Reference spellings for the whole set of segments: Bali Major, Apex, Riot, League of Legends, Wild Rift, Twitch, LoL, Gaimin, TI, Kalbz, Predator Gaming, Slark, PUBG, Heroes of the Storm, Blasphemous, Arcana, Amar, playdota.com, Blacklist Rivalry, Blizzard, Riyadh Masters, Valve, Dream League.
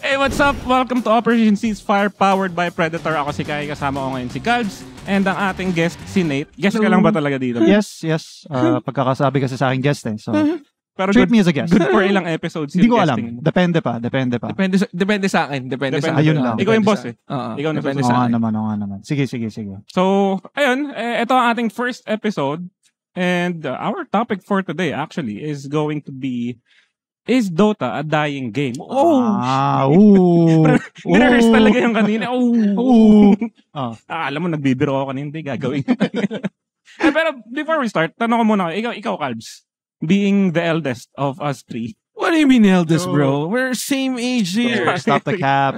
Hey, what's up? Welcome to Operation Cease Fire powered by Predator. Ako si Kai, kasama ko ngayon si Kalbz, and ang ating guest si Nate. Guest ka lang ba talaga dito? Yes, yes. Pagkakasabi kasi sa aking guest eh. So, pero treat me as a guest. Good for ilang episodes. Hindi ko alam. Depende pa. Depende sa akin. Ayun lang. Ikaw yung boss eh. Ikaw depende sa akin. Oo nga naman. Sige. So, ayun. Ito ang ating first episode. And our topic for today actually is going to be... Is Dota a dying game? Nervous talaga yung kanina. Alam mo, nagbibiro ako kanina. Hindi, gagawin. Pero before we start, tanong ko muna. Ikaw, Kalbz, being the eldest of us three. What do you mean eldest, bro? We're same age here. Stop the cap.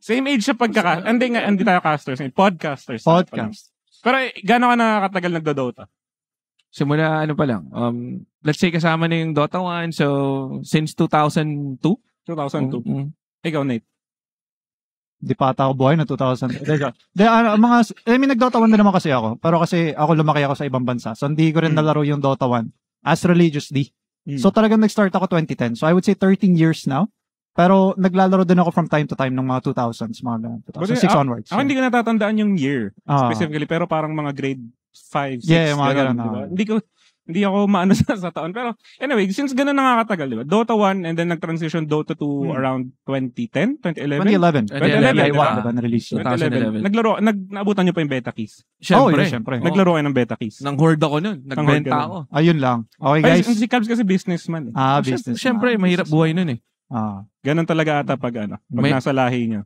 Same age sa pagkaka... Hindi tayo casters. Podcasters. Podcast. Pero gano'n ka nakakatagal nagdo-Dota? Simula ano pa lang. Let's say kasama na yung Dota 1. So, since 2002? 2002. Mm-hmm. Ikaw, Nate? Di pa ata ako buhay na 2000. Nag-Dota 1 na naman kasi ako. Pero kasi ako lumaki ako sa ibang bansa. So, hindi ko rin nalaro yung Dota 1 as religiously. So, talagang nag-start ako 2010. So, I would say 13 years now. Pero naglalaro din ako from time to time ng mga 2000s. Mga 2006 onwards. Ako hindi ko natatandaan yung year specifically. Pero parang mga grade 5, 6. Yeah, mga ganun. Diba? Hindi ako maano sa taon. Pero anyway, since ganun nakakatagal, diba? Dota 1 and then nag-transition Dota 2 around 2011. Diba? Na-release. 2011. Naglaro, naabutan nyo pa yung beta keys. Siyempre. Naglaro kayo ng beta keys. Nang-hoard ako nun. Nagbenta ako. Ayun lang. Okay, guys. Ay, si Kalbz kasi businessman. Business. Siyempre, mahirap buhay nun eh. Ganun talaga ata pag nasa lahi nyo.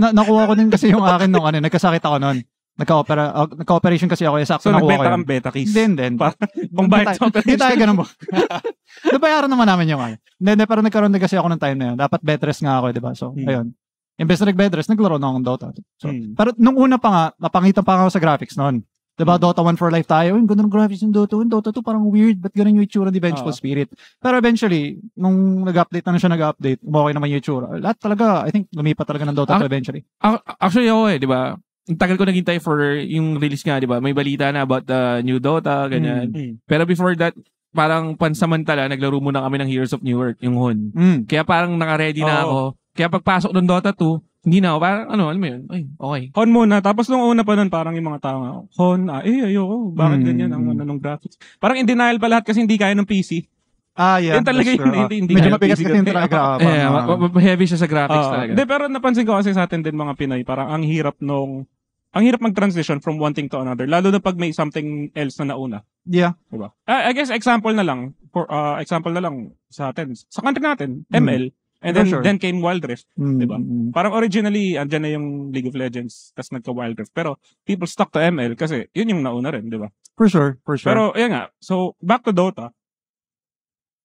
Nakuha ko din kasi yung akin nung nagkasakit ako noon. Nagka-operation kasi ako. So nagbenta kang beta case. Then. Pang bayad sa operation. Hindi tayo ganun mo. Nabayaran naman namin yung ano. Hindi, pero nagkaroon na kasi ako ng time na yun. Dapat bedrest nga ako, diba? So, ayun. Imbes na nag-bedrest, naglaro na akong Dota. So, pero nung una pa nga, napangitan pa ako sa graphics noon. Diba, Dota 1 for life tayo. Yung gano'ng graphics yung Dota 1. Dota 2 parang weird. Ba't gano'n yung itsura ni Vengeful Spirit? Pero eventually, nung nag-update, okay naman yung itsura. Lahat talaga, I think, lumipat talaga ng Dota 2 eventually. Actually, ako diba? Ang tagal ko naghintay for yung release nga, diba? May balita na about the new Dota, ganyan. Pero before that, parang pansamantala, naglaro muna kami ng Heroes of New Earth, yung Hon. Kaya parang naka-ready na ako. Kaya pagpasok ng Dota 2, hindi na ako. Parang alam mo yun. Ay, okay. Hon muna. Tapos nung una pa nun, parang yung mga tao nga, Hon, ayoko. Bakit ganyan ang anong graphics? Parang in denial pa lahat kasi hindi kaya ng PC. Yeah. Yan talaga yun. Hindi medyo mabigas kasi yung talaga. Heavy siya sa graphics talaga. Hindi, pero napansin ko kasi sa atin din mga Pinay, parang ang hirap mag-transition from one thing to another. Lalo na pag may something else na nauna. Yeah. Diba? I guess example na lang sa atin. Sa country natin, ML. And then came Wild Rift, diba? Parang originally, andyan na yung League of Legends, tas nagka-Wild Rift. Pero people stuck to ML kasi yun yung nauna rin, diba? For sure. Pero yun nga, so back to Dota.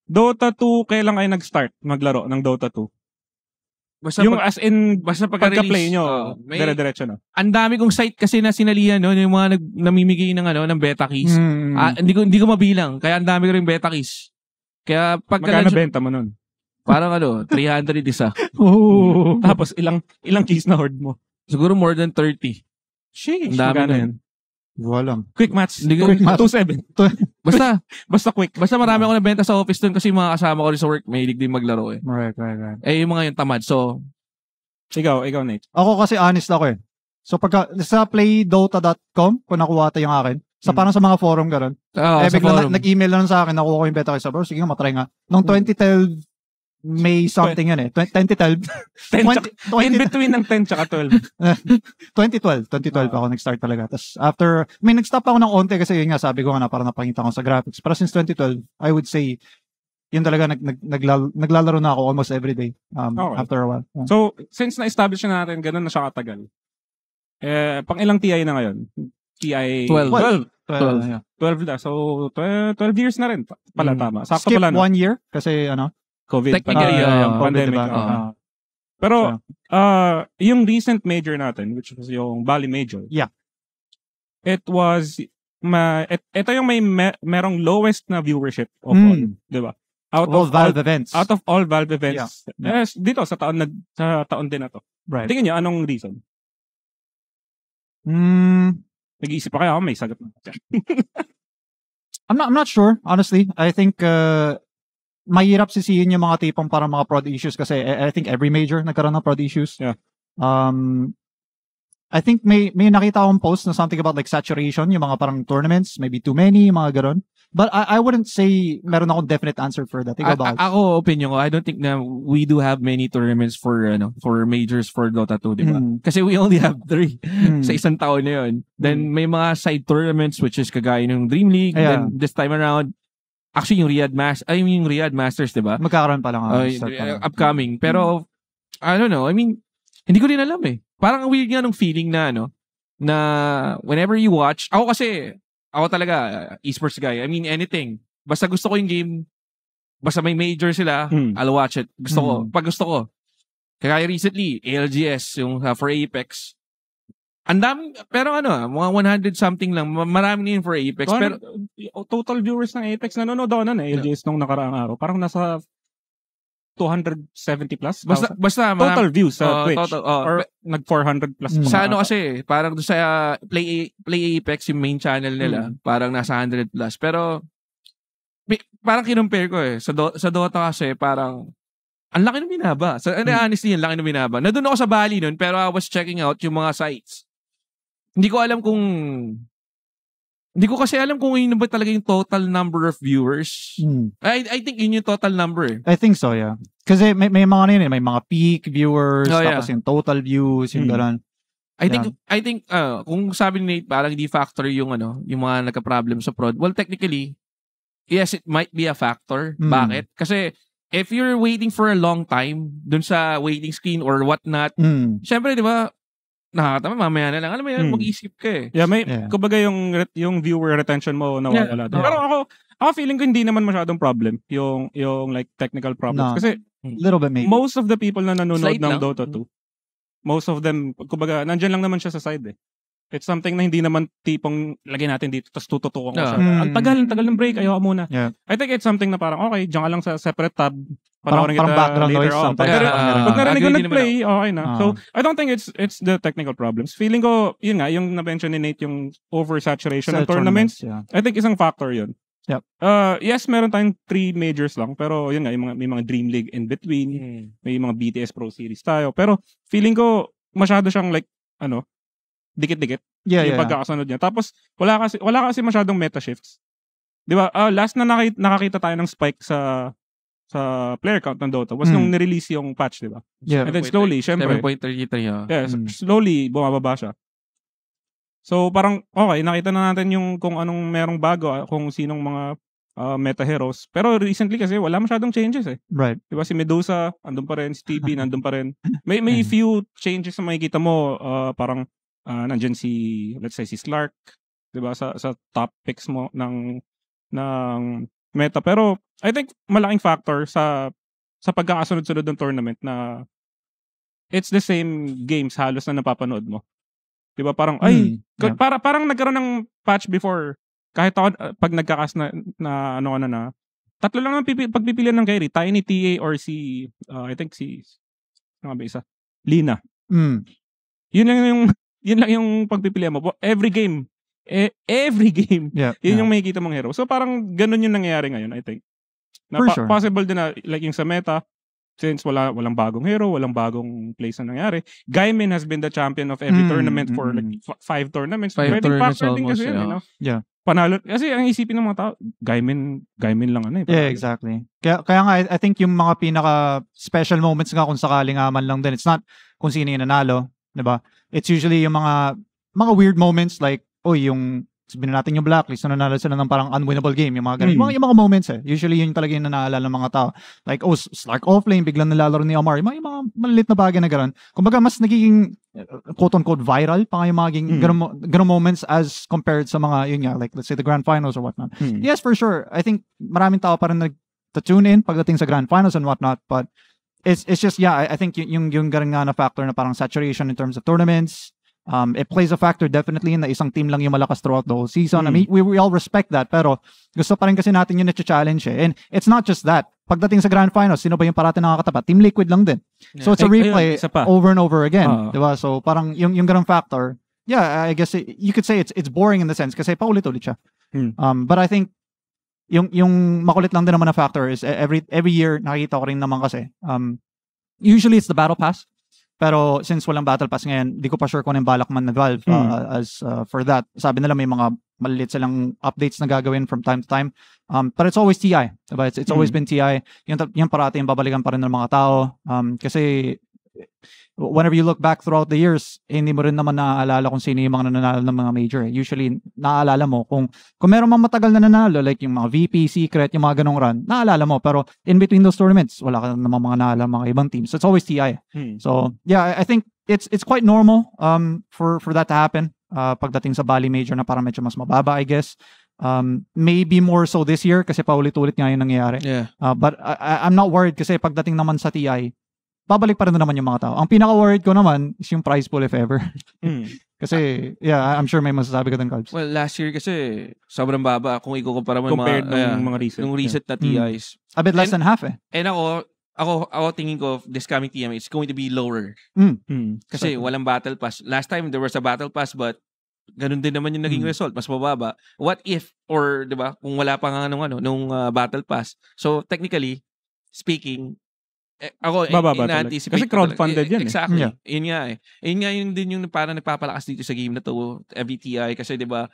Dota 2, kailan kayo nag-start maglaro ng Dota 2? Basta yung basta pagka-play nyo, dire-diretso na. Ang dami kong site kasi na sinalihan noon, yung mga namimigay ng beta keys. Hindi ko mabilang, kaya ang dami ko rin beta keys. Kaya pagka nabenta mo noon? Parang 300 isa. Tapos ilang keys na hoard mo? Siguro more than 30. Sheesh, magkano yan? Walang. Quick match. 27. Basta marami ako nabenta sa office dun kasi mga kasama ko rin sa work, may hilig din maglaro eh. Right. Eh, yung mga yung tamad. So, ikaw Nate. Ako kasi honest ako eh. So, pagka, sa playdota.com, kung nakuha tayo yung akin, sa parang sa mga forum gano'n. Bigla nag-email na sa akin, nakuha ko yung beta kayo sa bro. Sige nga, matry nga. Nung 2012, may something yun eh. 2012. In between ng 10 tsaka 12. 2012 ako nag-start talaga. Tapos after, may nag-stop ako ng onte kasi yun nga sabi ko para napakita ko sa graphics. Pero since 2012, I would say, yun talaga naglalaro na ako almost everyday after a while. Yeah. So, since na-establish na natin, ganun na siya katagal. Pang ilang TI na ngayon? TI 12. Yeah. 12 na. So, 12 years na rin pala tama. Sakto skip pala, no? 1 year kasi COVID. Technically, pandemic. Diba? Pero, yung recent major natin, which was yung Bali Major. Yeah. It was, ito yung merong lowest na viewership of all. Diba? Out of all Valve events. Yeah. Dito, sa taon din na to. Right. Tingin nyo, anong reason? Nag-iisip pa kaya ako, may sagot na. I'm not sure, honestly. I think, mahirap sisihin yung mga tipong parang mga prod issues kasi I think every major nagkaroon ng prod issues. Yeah. I think may nakita akong post na something about like saturation, yung mga parang tournaments, maybe too many, mga ganun. But I wouldn't say meron akong definite answer for that. Ako, opinion ko, I don't think na we do have many tournaments for for majors for Dota 2, di ba? Kasi we only have 3 sa isang taon na yun. Then may mga side tournaments which is kagaya ng Dream League. Then this time around, actually yung Riyadh Masters, di ba? Magkakaroon pa lang. Upcoming. Pero, I don't know, I mean, hindi ko rin alam eh. Parang weird nga nung feeling na, ano, na whenever you watch, ako talaga, esports guy. I mean, anything. Basta gusto ko yung game, basta may major sila, I'll watch it. Gusto ko. Pag gusto ko. Kaya recently, ALGS, yung for Apex. Andam, pero ano, mga 100 something lang. Marami na yun for Apex. Pero, total viewers ng Apex, nanonood ako na ALGS nung nakaraang araw. Parang nasa 270 plus. Basta total views sa Twitch. Total, or nag 400 plus. Sa ano kasi, parang doon sa Play Apex, yung main channel nila, parang nasa 100 plus. Pero, parang kinumpare ko eh. Sa Dota kasi, parang, ang laki nung binaba. Honestly, ang laki nung binaba. Nandun ako sa Bali nun, pero I was checking out yung mga sites. Hindi ko kasi alam kung yun ba talaga yung total number of viewers. I think yun yung total number. I think so, yeah. Kasi may mga ano yun, may mga peak viewers, tapos yung total views, yung gano'n. I think, kung sabi ni Nate, parang hindi factor yung ano, yung mga nagka-problem sa prod. Well, technically, yes, it might be a factor. Bakit? Kasi, if you're waiting for a long time, dun sa waiting screen or whatnot, syempre, di ba, nakakatama, mamaya na lang. Alam mo yan, mag-isip ka eh. Yeah, kumbaga yung viewer retention mo nawawala. Yeah. Pero ako feeling ko hindi naman masyadong problem. Yung like technical problems. No. Kasi, little bit maybe. Most of the people na nanonood ng Dota 2, most of them, kumbaga, nandyan lang naman siya sa side eh. It's something na hindi naman tipong lagyan natin dito tapos tututukan ko siya. Ang tagal ng break, ayaw muna. Yeah. I think it's something na parang, okay, dyan ka lang sa separate tab. Parang background noise. Pag narinig ko nag-play, okay na. So, I don't think it's the technical problems. Feeling ko, yun nga, yung na-mention ni Nate, yung oversaturation ng tournaments, I think isang factor yun. Yep. Yes, meron tayong 3 majors lang, pero yun nga, may mga Dream League in between, may mga BTS Pro Series tayo, pero feeling ko, masyado siyang like, ano, dikit-dikit yung pagkakasunod niya. Tapos, wala kasi masyadong meta shifts. Di ba? Last na nakakita tayo ng spike sa player count ng Dota was nung nirelease yung patch, di ba? Yeah. And then slowly, syempre. 7.33. Yes, slowly, bumababa siya. So, parang, okay, nakita na natin yung kung anong merong bago, kung sinong mga meta heroes. Pero recently kasi, wala masyadong changes eh. Right. Di ba? Si Medusa, andun pa rin. Si TB, andun pa rin. May few changes na makikita mo, parang, nandiyan si, let's say, si Slark, di ba? Sa top picks mo ng meta. Pero, I think malaking factor sa pagkakasunod-sunod ng tournament na it's the same games halos na napapanood mo. 'Di ba? Parang parang nagkaroon ng patch before kahit ako, pag nagkakas na ano na na. Tatlo lang ang pagpipilian ng carry, Tiny, TA or si I think si ano ba isa? Lina. Yun lang yung pagpipilian mo. Every game. Yeah, yun yung makikita mong hero. So parang ganun yung nangyayari ngayon, I think. Sure. Possible din na, like yung sa meta, since walang bagong hero, walang bagong place na nangyari. Gaimin has been the champion of every tournament for like 5 tournaments. 5 tournaments almost, kasi yun, you know? Yeah. Panalo. Kasi ang isipin ng mga tao, Gaimin lang ano eh. Yeah, exactly. Kaya nga, I think yung mga pinaka-special moments nga kung sakali nga man lang din, it's not kung sino yung nanalo, diba? It's usually yung mga weird moments like, sabihin natin yung Blacklist na nanalo sila ng parang unwinnable game, yung mga ganun. Yung mga moments eh. Usually yun talaga yung nanaalala ng mga tao. Like, Slark offlane, biglang nalalaro ni Amar. Yung mga malilit na bagay na ganun. Kumbaga, mas nagiging, quote-unquote, viral pa nga yung mga ganun moments as compared sa mga, yun nga, like, let's say the grand finals or whatnot. Yes, for sure. I think maraming tao parang nag-tune in pagdating sa grand finals and whatnot, but it's just, yeah, I think yung ganun nga na factor na parang saturation in terms of tournaments. It plays a factor definitely na isang team lang yung malakas throughout the whole season. I mean, we all respect that, pero gusto pa rin kasi natin yung na-challenge eh. And it's not just that. Pagdating sa Grand Finals, sino ba yung parating nakakatapat? Team Liquid lang din. Yeah. So it's a replay over and over again. Diba? So parang yung ganung factor, yeah, I guess you could say it's boring in the sense kasi paulit-ulit siya. But I think yung makulit lang din naman na factor is every year nakikita ko rin naman kasi usually it's the battle pass, pero since walang battle pass ngayon, di ko pa sure kung anong balak man na Valve for that. Sabi nila may mga malilit silang updates na gagawin from time to time, but it's always TI, diba? It's always been TI. Yung parati yung babalikan pa rin ng mga tao, kasi whenever you look back throughout the years, hindi mo rin naman naaalala kung sino yung mga nananalo ng mga major. Usually, naaalala mo kung meron mga matagal na nanalo, like yung mga VP, Secret, yung mga ganong run, naaalala mo. Pero in between those tournaments, wala ka namang mga naaalala mga ibang teams. So it's always TI. So yeah, I think it's quite normal for that to happen pagdating sa Bali Major na para medyo mas mababa, I guess. Maybe more so this year kasi paulit-ulit nga yung nangyayari. Yeah. But I'm not worried kasi pagdating naman sa TI, babalik pa rin naman yung mga tao. Ang pinaka-worried ko naman is yung prize pool if ever. Kasi, yeah, I'm sure may masasabi ka din, Kalbz. Well, last year kasi, sobrang baba kung ikukumpara mo yung recent na TIs. A bit less than half eh. And ako tingin ko this coming TM, it's going to be lower. Kasi walang battle pass. Last time, there was a battle pass but ganun din naman yung naging result. Mas mababa. What if, or di ba, kung wala pa nga nung battle pass. So, technically, speaking, ako, in-anticipate. Kasi crowdfunded yan. Exactly. Yeah. Yun nga eh. Yun nga yun din yung parang nagpapalakas dito sa game na to, every TI. Kasi diba,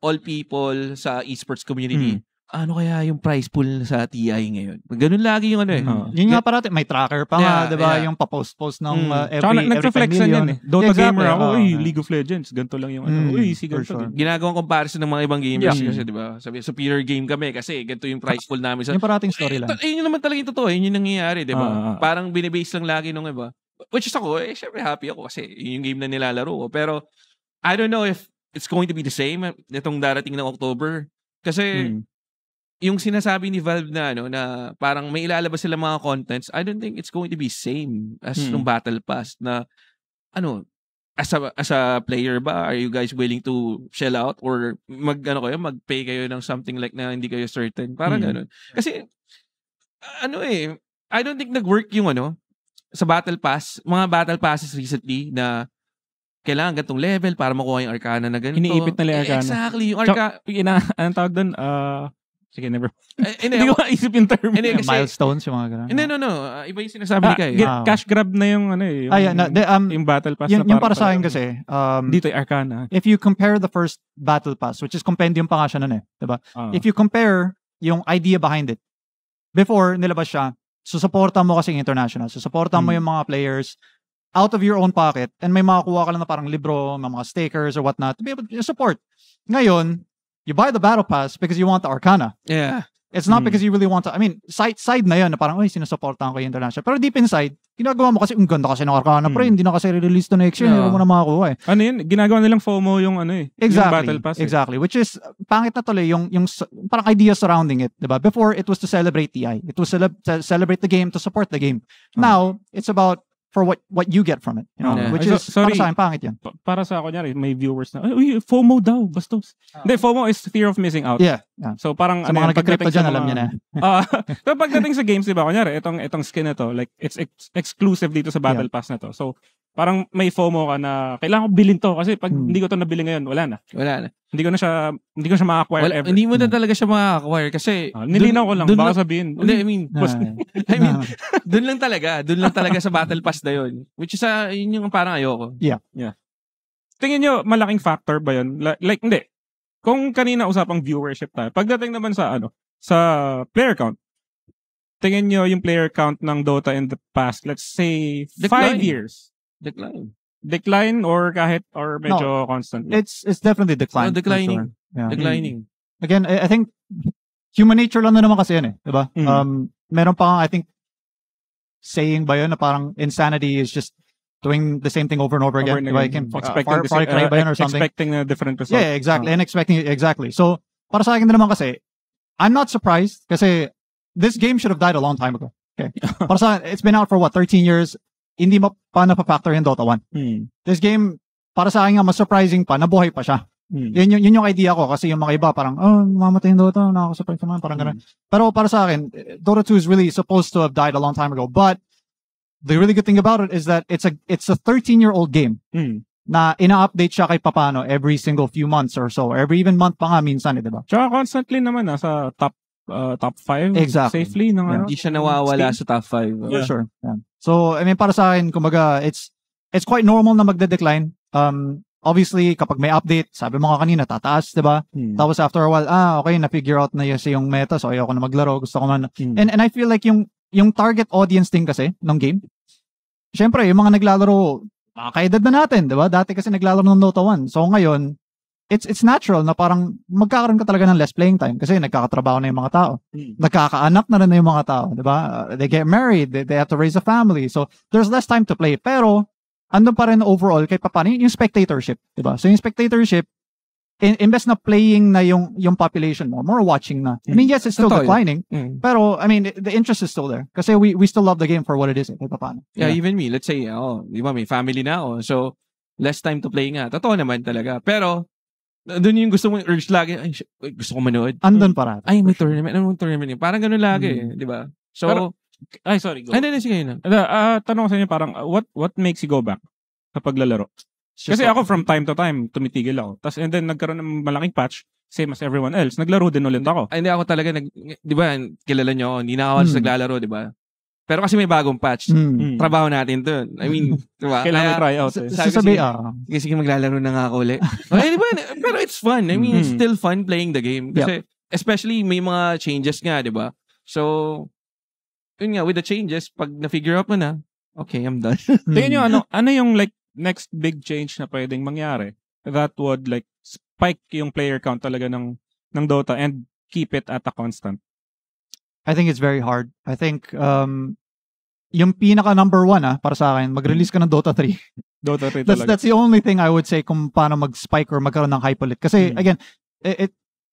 all people sa esports community, ano kaya yung prize pool sa TI ngayon? Ganun lagi yung ano eh. Yun nga parati, may tracker pa nga, diba? Yung pa-post-post ng every time million. Yan eh. Dota gamer ako, League of Legends, ganito lang yung ano. Si ganito. Sure. Ginagawang comparison ng mga ibang gamers kasi diba? Sabi, superior game kami kasi ganito yung prize pool namin. Yung parating story lang. Yun naman talaga yung totoo. Yun yung nangyayari, diba? Parang binibase lang lagi nung iba. Which is ako, syempre happy ako kasi yung game na nilalaro ko. Pero, I don't know if it's going to be the same nitong darating ng October. Kasi, yung sinasabi ni Valve na na parang may ilalabas sila mga contents, I don't think it's going to be same as nung Battle Pass na as a player ba, are you guys willing to shell out or mag-pay kayo ng something like na hindi kayo certain, parang ganun. Kasi I don't think nag-work yung sa Battle Pass, mga Battle Passes recently na kailangan gantong level para makuha yung Arcana na ganito. Iniipit na lang Arcana. Exactly, yung Arcana. Anong tawag doon? Sige, never. Hindi ko maisip yung term. Milestones yung mga gano'n. No. Iba yung sinasabi ni Kai. Cash grab na yung yung battle pass. Yung para sa akin kasi, dito yung Arcana. If you compare the first battle pass, which is compendium pa nga siya nun eh, diba? If you compare yung idea behind it, before nilabas siya, susuporta mo kasing international. Susuporta mo yung mga players out of your own pocket and may makakuha ka lang na parang libro, mga stakers or whatnot to be able to support. Ngayon, you buy the battle pass because you want the Arcana. Yeah. It's not because you really want to. I mean, side na yun na parang, sinusuportahan ko yung international. Pero deep inside, ginagawa mo kasi, ganda kasi ng Arcana, pero hindi na kasi release to next year. Hindi mo na makakuha eh. Ano yun? Ginagawa nilang FOMO yung exactly, yung battle pass. Exactly. Which is, pangit na tuloy yung parang idea surrounding it. Diba? Before, it was to celebrate TI. It was to celebrate the game, to support the game. Now, it's about for what you get from it, which is sorry, para sa akin, pangit yan. Para sa ako nyari, may viewers na, FOMO daw, bastos. Hindi, FOMO is fear of missing out. Yeah. So parang, sa mga nag-crypto dyan, alam niya na. So pagdating sa games, diba, kunyari, itong skin na to, like, it's exclusive dito sa Battle Pass na to. So, parang may FOMO ka na, kailangan ko bilhin to, kasi pag hindi ko to nabili ngayon, wala na. Hindi ko siya ma-acquire ever. Hindi mo na talaga siya ma-acquire kasi nilinaw ko lang baka sabihin. Doon lang talaga sa Battle Pass na yun. Which is yun yung parang ayoko. Yeah. Tingin nyo malaking factor ba yun? Like hindi. Kung kanina usapang viewership tayo. Pagdating naman sa sa player count. Tingin nyo yung player count ng Dota in the past, let's say, Decline. 5 years. Decline or kahit or medyo constant. It's definitely decline. Declining. Sure. Yeah. Declining. Again, I think human nature lang na naman kasi yan eh, 'di ba? Meron pa I think saying ba 'yun na parang insanity is just doing the same thing over and over again. Like expecting a different result. Yeah, exactly. And exactly. So, para sa akin din naman kasi, I'm not surprised kasi this game should have died a long time ago. Okay. Para sa akin, it's been out for what, 13 years. Hindi pa napapactor yung Dota 1. This game, para sa akin nga, mas surprising pa, nabuhay pa siya. Yun yung idea ko kasi yung mga iba parang, mamatay yung Dota, nakakasurprise naman, parang ganun. Pero para sa akin, Dota 2 is really supposed to have died a long time ago. But, the really good thing about it is that it's a 13-year-old game na ina-update siya kay papano every single few months or so. Every even month pa nga minsan, diba? Tsaka constantly naman, nasa top top 5 exactly. Safely. Hindi siya nawawala sa top 5. Yeah. Sure. Yeah. So, I mean, para sa akin, kumbaga, it's quite normal na magde-decline. Obviously, kapag may update, sabi mo ka kanina, tataas, diba? Hmm. Tapos after a while, okay, na-figure out na yung meta, so ayoko na maglaro, gusto ko man. And I feel like yung target audience thing kasi, ng game, syempre, yung mga naglalaro, kaedad na natin, diba? Dati kasi naglalaro ng Dota 1. So, ngayon, it's natural na parang magkakaroon ka talaga ng less playing time kasi nagkakatrabaho na yung mga tao. Nagkakaanak na rin na yung mga tao, di ba? They get married, they have to raise a family. So, there's less time to play. Pero, andun pa rin overall, kahit paano, yung spectatorship, di ba? So, yung spectatorship, imbes na playing na yung population mo, more watching na. I mean, yes, it's still declining, pero, I mean, the interest is still there kasi we still love the game for what it is, kahit paano. Yeah, even me, let's say, di ba, may family na ako, so, less time to play nga. Totoo naman talaga. Pero, doon yung gusto mong urge lagi. Ay, gusto ko manood. Andun para. Ay, may tournament. Anong tournament yun? Parang ganun lagi, di ba? So, pero, ay, sorry. Go. Ay, hindi, sige yun. Tanong ko sa inyo, parang, what makes you go back sa paglalaro? Kasi ako, from time to time, tumitigil ako. Tas, and then, nagkaroon ng malaking patch, same as everyone else. Naglaro din ulit ako. Ay, hindi ako talaga, di ba, kilala nyo ako, hindi na ako naglalaro, di ba? Pero kasi may bagong patch. Trabaho natin to. I mean, diba? Kailangan try out. Sige, maglalaro na nga ako ulit. Ay, diba? Pero it's fun. I mean, it's still fun playing the game. Kasi, especially, may mga changes nga, diba? So, yun nga, with the changes, pag na-figure out mo na, okay, I'm done. Tingin nyo, ano yung like next big change na pwedeng mangyari? That would like spike yung player count talaga ng Dota and keep it at a constant. I think it's very hard. I think, yung pinaka number one para sa akin, mag-release ka ng Dota 3. Dota 3 talaga. That's the only thing I would say kung paano mag-spike or magkaroon ng hype ulit. Kasi again,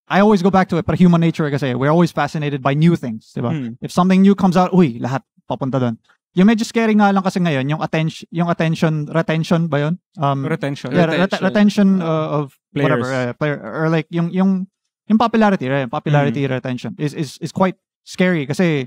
I always go back to it, pero human nature kasi, we're always fascinated by new things, diba? If something new comes out, uy, lahat papunta doon. Yung medyo scary nga lang kasi ngayon, yung attention retention ba yun? Retention. Yeah, retention of players. Whatever, player, or like yung popularity, right? Popularity retention is quite scary kasi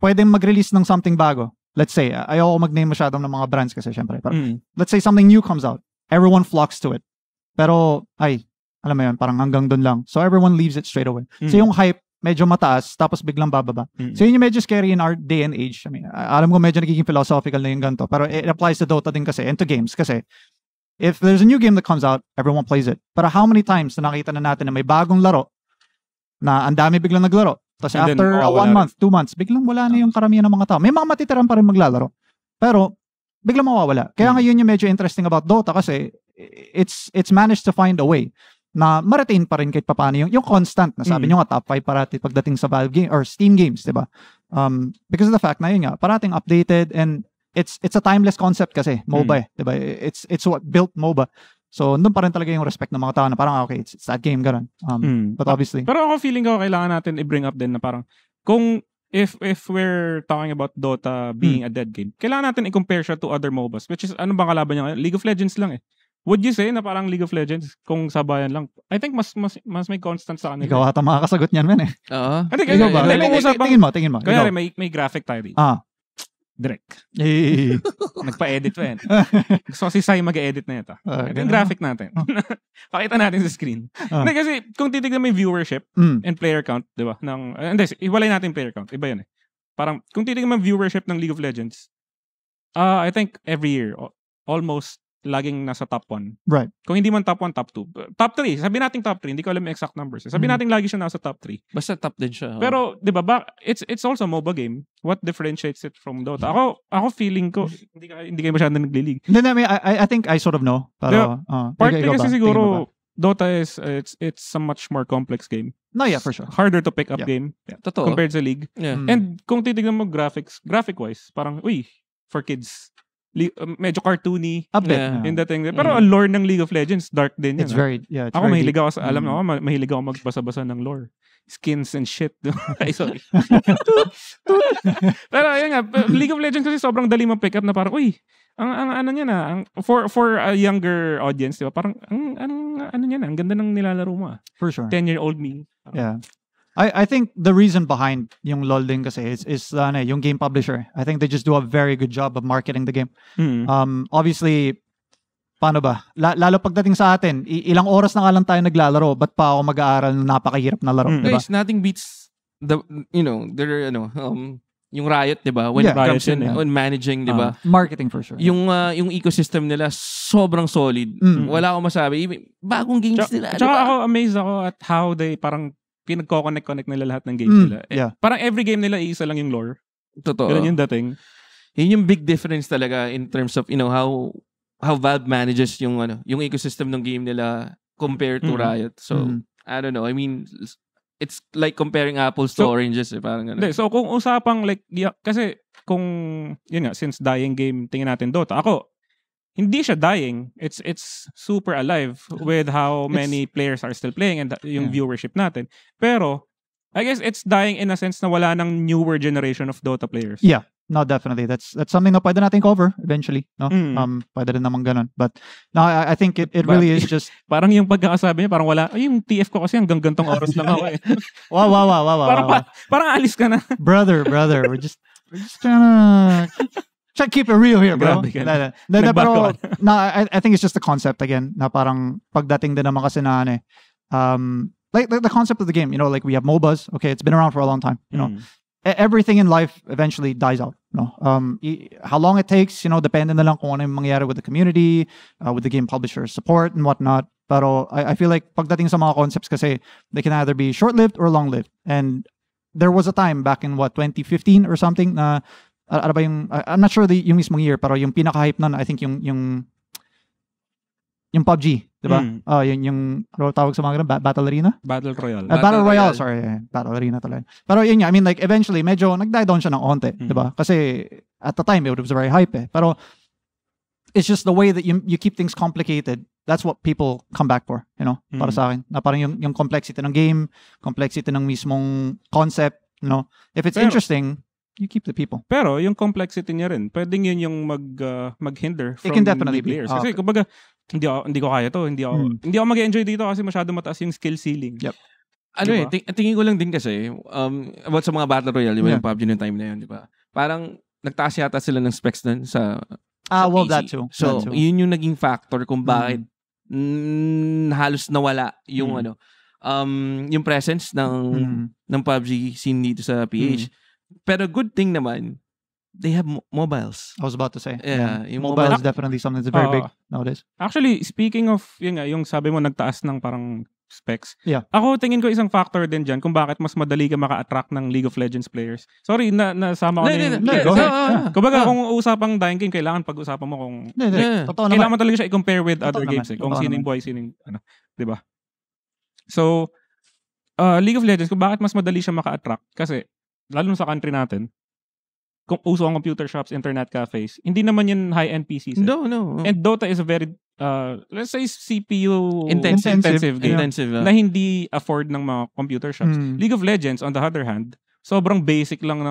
pwedeng mag-release ng something bago. Let's say, ayaw ko mag-name masyadong ng mga brands kasi syempre. Pero, let's say something new comes out. Everyone flocks to it. Pero, ay, alam mo yun, parang hanggang dun lang. So, everyone leaves it straight away. So, yung hype, medyo mataas, tapos biglang bababa. So, yun yung medyo scary in our day and age. I mean, alam ko medyo nagiging philosophical na yung ganito. Pero, it applies to Dota din kasi and to games kasi if there's a new game that comes out, everyone plays it. Pero, how many times na nakita na natin na may bagong laro na ang dami biglang naglaro? Tapos and after then, 1 month, 2 months, biglang wala na yung karamihan ng mga tao. May mga matitiran pa rin maglalaro. Pero, biglang mawawala. Kaya ngayon yung medyo interesting about Dota kasi it's managed to find a way na ma-retain pa rin kahit papaano yung constant na sabi nyo nga top 5 parati pagdating sa Valve game or Steam games, diba? Because of the fact na yun nga, parating updated and it's a timeless concept kasi, MOBA, diba? It's what built MOBA. So, doon pa rin talaga yung respect ng mga tao na parang, okay, it's that game, ganun. But obviously. Pero ako feeling ko, kailangan natin i-bring up din na parang, kung, if we're talking about Dota being a dead game, kailangan natin i-compare siya to other MOBAs, which is, ano ba kalaban niya? League of Legends lang eh. Would you say na parang League of Legends, kung sabayan lang, I think mas may constant sa kanila. Ikaw ata makakasagot niyan, man eh. Oo. Ikaw ba? Tingin mo. Kaya rin, may graphic tayo dito. Direct. Nagpa-edit pa yan. So, si Sai mag-edit na ito. Ito yung graphic natin. Pakita natin sa screen. Kasi, kung titignan may viewership and player count, di ba? Hindi, iwalay natin player count. Iba yun eh. Parang, kung titignan may viewership ng League of Legends, I think every year, almost laging nasa top 1. Right. Kung hindi man top 1, top 2. Top 3. Sabi natin top 3. Hindi ko alam yung exact numbers. Sabi natin lagi siya nasa top 3. Basta top din siya. Pero, di ba, it's also a MOBA game. What differentiates it from Dota? Ako feeling ko, hindi kayo masyadong nagli-league. No, I mean, I think I sort of know. Pero, partly kasi siguro, Dota is, it's a much more complex game. No, yeah, for sure. Harder to pick up game. Totoo. Compared sa league. Yeah. And kung titignan mo graphic-wise, parang, uy, for kids. Medyo cartoony. A bit. Yeah. In the thing. Pero ang lore ng League of Legends, dark din yun. It's very, yeah. It's ako, very mahilig ako sa, alam na ako, mahilig ako magbasa-basa ng lore. Skins and shit. Ay, sorry. Pero yun nga, League of Legends kasi sobrang dali mag-pick up na parang, uy, ang ano niya na, for a younger audience, diba? Parang, ano niya na, ang ganda ng nilalaro mo. For sure. 10-year-old me. Yeah. I think the reason behind yung LOL din kasi is yung game publisher. I think they just do a very good job of marketing the game. Obviously, paano ba? Lalo pagdating sa atin, ilang oras na nga lang tayo naglalaro, ba't pa ako mag-aaral ng napakahirap na laro? Diba? Guys, nothing beats yung Riot, 'di ba? When it comes in on managing, 'di ba? Marketing for sure. Yung ecosystem nila sobrang solid. Wala akong masabi. Bagong games nila. Tsaka ako amazed ako at how they parang pinagko-connect nila lahat ng games nila. Parang every game nila iisa lang yung lore. Totoo. Ganun yung dating. Yun yung big difference talaga in terms of, you know, how Valve manages yung yung ecosystem ng game nila compared to Riot. So, I don't know. I mean, it's like comparing apples to oranges. Eh, parang ganun. So, kung usapang like, kasi kung, yun nga, since dying game, tingin natin Dota. Ako, hindi siya dying. It's super alive with how many players are still playing and yung viewership natin. Pero, I guess it's dying in a sense na wala ng newer generation of Dota players. Yeah, no, definitely. That's something na pwede natin cover eventually. No? Pwede rin naman ganun. But, no, I think it really is just... Parang yung pagkakasabi niya, parang wala, yung TF ko kasi hanggang gantong oras lang ako eh. Wow. Parang alis ka na. Brother, we're just trying to... Try to keep it real here, bro. Pero, no, I think it's just the concept again. Na parang pagdating din naman kasi na like the concept of the game. You know, like we have MOBAs. Okay, it's been around for a long time. You know, everything in life eventually dies out. You know, how long it takes, you know, depende na lang kung ano yung mangyayari with the community, with the game publisher's support and whatnot. Pero I feel like pagdating sa mga concepts kasi, they can either be short-lived or long-lived. And there was a time back in 2015 or something na. I'm not sure yung mismong year, pero yung pinaka-hype nun, I think yung PUBG, di ba? Yung tawag sa mga ganun, Battle Arena? Battle Royale. Battle Royale, sorry. Battle Arena talaga. Pero yun nga, I mean, like, eventually, medyo nag-die down siya ng onte, di ba? Kasi, at the time, it was very hype eh. Pero, it's just the way that you keep things complicated. That's what people come back for, you know? Para sa akin. Na parang yung complexity ng game, complexity ng mismong concept, you know? If it's interesting... You keep the people. Pero yung complexity niya rin, pwedeng yun yung mag-hinder from new players. Kasi kumbaga, hindi ko kaya to. Hindi ako mag-enjoy dito kasi masyado mataas yung skill ceiling. Yep. Ano diba? Tingin ko lang din kasi, about sa mga Battle Royale, yung PUBG noong time na yun, di ba? Parang nagtaas yata sila ng specs nun sa well, PC. That too. So, yun yung naging factor kung bakit halos nawala yung yung presence ng PUBG scene dito sa PH. But a good thing naman, they have mobiles. I was about to say. Yeah. Mobile is definitely something that's very big nowadays. Actually, speaking of, yung sabi mo nagtaas ng parang specs. Yeah. Ako, tingin ko isang factor din dyan kung bakit mas madali ka maka-attract ng League of Legends players. Sorry, nasama ko na yung... Kumbaga, kung usapang dying game, kailangan pag-usapan mo kung... Kailangan talaga siya i-compare with other games. Kung sining boy, sining... Diba? So, League of Legends, kung bakit mas madali siya maka-attract? Kasi... lalo sa country natin, kung uso ang computer shops, internet cafes, hindi naman yun high-end PCs. Eh? No. And Dota is a very, let's say, CPU intensive game na hindi afford ng mga computer shops. League of Legends, on the other hand, sobrang basic lang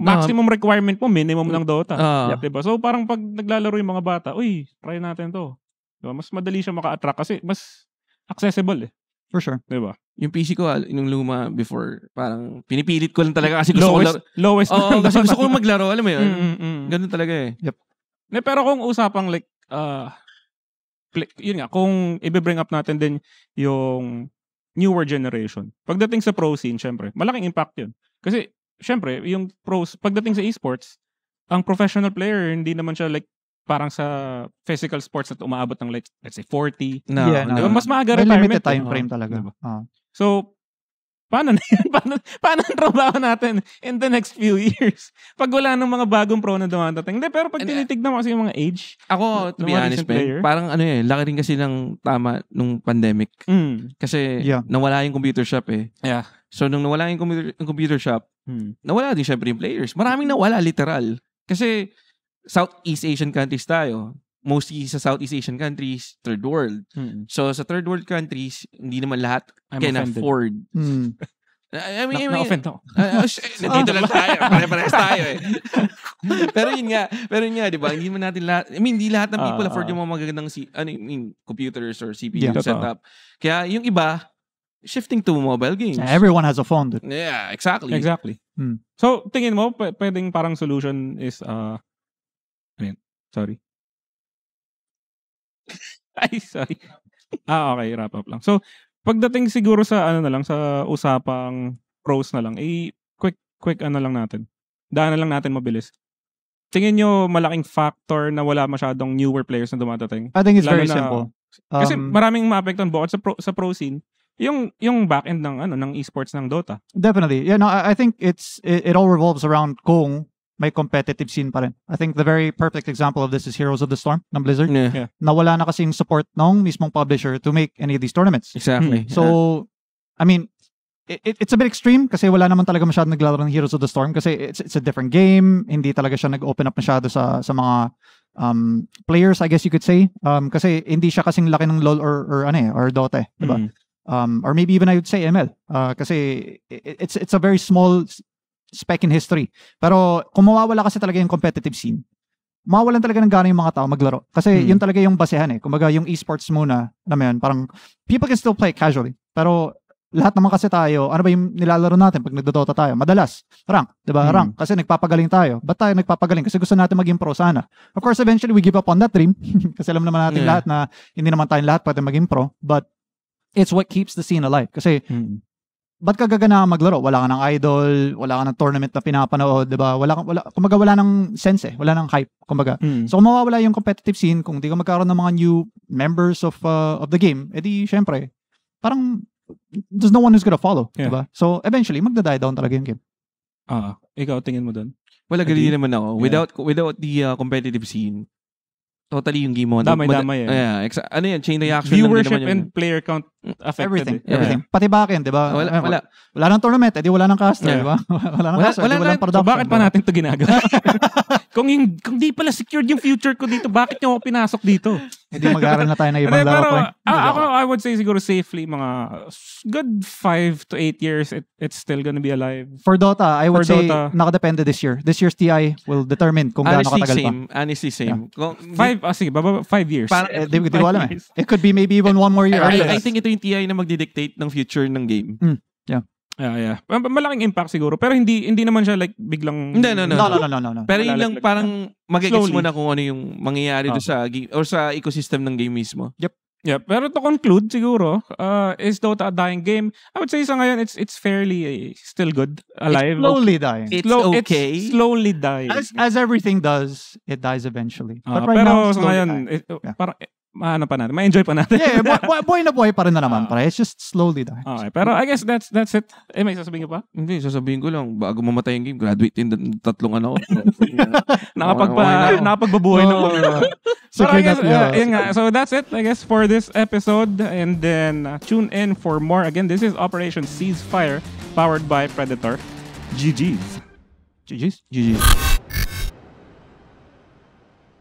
maximum requirement mo, minimum ng Dota. Diba? So parang pag naglalaro yung mga bata, uy, try natin to. Diba? Mas madali siya maka-attract kasi mas accessible eh. For sure. Diba? Yung PC ko, nung luma before, parang pinipilit ko lang talaga kasi gusto ko lowest. Kasi gusto ko maglaro, alam mo yun. Ganun talaga eh. Yep. Pero kung usapang like, yun nga, kung i-bring up natin din yung newer generation. Pagdating sa pro scene, syempre, malaking impact yun. Kasi, syempre, yung pros, pagdating sa esports, ang professional player, hindi naman siya like, parang sa physical sports na umaabot ng let's say 40. Diba? Mas maaga retirement. Limited time frame talaga. Diba? So, paano na yan? Paano ang trabaho natin in the next few years? Pag wala ng mga bagong pro na dumadating. Hindi, pero pag tinitignan mo kasi yung mga age. Ako, to be honest, parang laki rin kasi ng tama nung pandemic. Kasi nawala yung computer shop eh. Yeah. So, nung nawala yung computer shop, nawala din syempre yung players. Maraming nawala, literal. Kasi, Southeast Asian countries tayo. Mostly sa Southeast Asian countries, third world. So, sa third world countries, hindi naman lahat can afford. Na-offend ako. Nandito lang tayo. Pare-parehas tayo eh. Pero yun nga, di ba? Hindi man natin lahat, hindi lahat ng people afford yung mga magagandang computers or CPU setup. Kaya yung iba, shifting to mobile games. Everyone has a phone, dude. Yeah, exactly. So, tingin mo, pwedeng parang solution is, sorry. Sorry. Okay. Wrap up lang. So, Pagdating siguro sa ano na lang, sa usapang pros na lang, eh quick ano lang natin. Daan na lang natin mabilis. Tingin nyo malaking factor na wala masyadong newer players na dumadating? I think it's very simple. Kasi maraming maapektuhan bukod sa pro scene, yung back-end ng ano ng esports ng Dota. Definitely. Yeah, no, I think it all revolves around kung may competitive scene pa rin. I think the very perfect example of this is Heroes of the Storm ng Blizzard. Yeah. Nawala na kasing support ng mismong publisher to make any of these tournaments. Exactly. So, I mean, it's a bit extreme kasi wala naman talaga masyadong naglalaro ng Heroes of the Storm kasi it's a different game. Hindi talaga siya nag-open up masyado sa mga players, I guess you could say. Kasi hindi siya kasing laki ng LoL or ano eh, or Dota, diba? Or maybe even I would say ML. Kasi it's a very small speck in history. Pero kung mawawala kasi talaga yung competitive scene, mawawalan talaga ng gana yung mga tao maglaro. Kasi yun talaga yung basehan eh. Kumbaga yung esports muna, na yun, parang people can still play casually. Pero lahat naman kasi tayo, ano ba yung nilalaro natin pag nagdodota tayo? Madalas, rank. Diba? Rank. Kasi nagpapagaling tayo. Ba't tayo nagpapagaling? Kasi gusto natin maging pro sana. Of course, eventually, we give up on that dream. Kasi alam naman natin lahat na hindi naman tayong lahat pwede maging pro. But it's what keeps the scene alive. Kasi, ba't ka gagana maglaro? Wala ka ng idol, wala ka ng tournament na pinapanood, diba? Kumbaga, wala ng sense eh. Wala ng hype, kumbaga. So, kung mawawala yung competitive scene, kung di ka magkaroon ng mga new members of the game, edi, syempre, parang there's no one who's gonna follow, diba? So, eventually, magda-die down talaga yung game. Ikaw, tingin mo doon? Well, agree naman ako. Without the competitive scene, totally yung game mo. Damay-damay ano yan, chain reaction. Viewership and player count affected. Everything. Pati back-end, diba? Wala ng tournament, edi wala ng caster, diba? Wala ng caster, edi wala ng production. So, bakit pa natin ito ginagawa? Kung di pala secured yung future ko dito, bakit nyo ako pinasok dito? Hindi mag-aaral na tayo na ibang laro pa. Ako, I would say siguro safely, mga good 5 to 8 years, it's still gonna be alive. For Dota, I would say, nakadepende this year. This year's TI will determine kung gaano katagal pa. Honestly, same. 5 years. Di ko alam eh. It could be maybe even one more year. I think ito yung TI na magdidictate ng future ng game. Yeah. Malaking impact siguro. Pero hindi naman siya like biglang... No. Pero yun lang parang mag-gets mo na kung ano yung mangyayari doon sa game or sa ecosystem ng game mismo. Yep. Yeah, pero to conclude siguro, is Dota a dying game? I would say sa ngayon, it's fairly still good, alive. It's slowly dying. It's okay. It's slowly dying. As everything does, it dies eventually. But right now, sa ngayon, parang... Maano pa natin. Ma-enjoy pa natin. Yeah, boy na boy pa rin na naman. It's just slowly dying. Okay, pero I guess that's it. May sasabihin ka pa? Hindi, sasabihin ko lang. Bago mamatay yung game, graduate in tatlong ano. Nakapagbabuhay na ako. So that's it, I guess, for this episode. And then, tune in for more. Again, this is Operation Cease Fire, powered by Predator. GG's.